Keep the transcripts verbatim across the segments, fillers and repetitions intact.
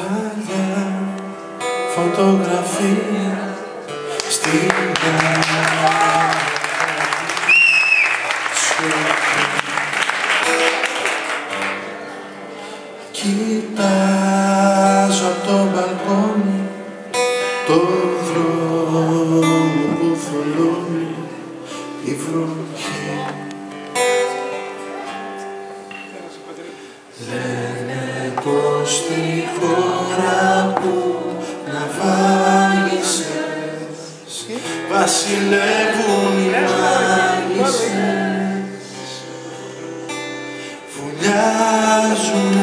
παλιά φωτογραφία στην άλλη. Κοιτάζω από το μπαλκόνι το δρόμο που θολώνει η βροχή. Λένε πως τη χώρα που ναυάγησες βασιλεύουν οι μάγισσες. Βουλιάζουν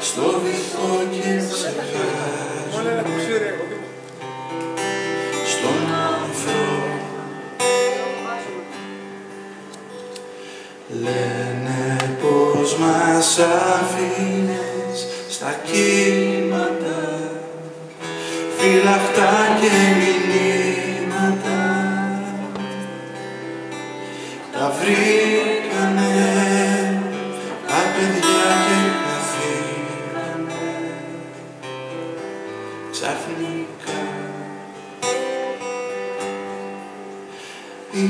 στο βυθό και ξεχάζουν στον άνθρωπο. Λένε πως μας αφήνες στα κύματα φυλαχτά και μηνύματα. Τα βρήκανε τα παιδιά και καθήκανε ξαφνικά. Η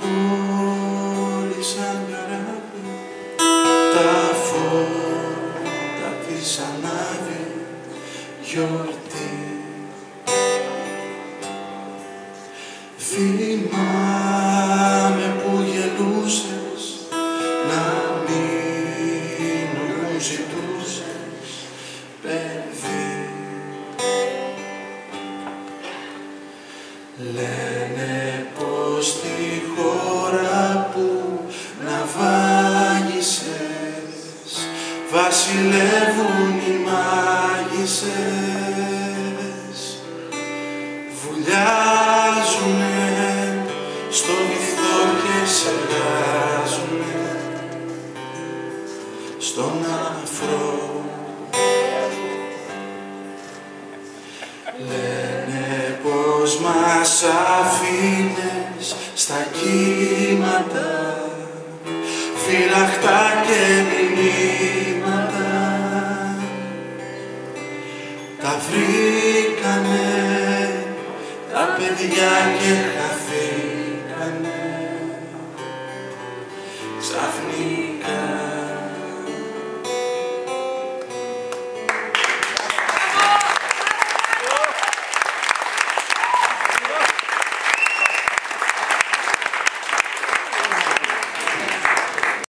πόλη σαν καράβι τα φώτα της ανάβει γιορτή. Θυμάμαι που γελούσες να μείνω, μου ζητούσες παιδί. Λένε πως στη χώρα που ναυάγησες βασιλεύουν οι μάγισσες. Βουλιάζουνε στο μυθό και σεργάζουνε στον αφρό. Λένε πως μας αφήνες στα κύματα φυλαχτά και μηνύματα. Τα βρήκανε τα παιδιά και χαθήκανε.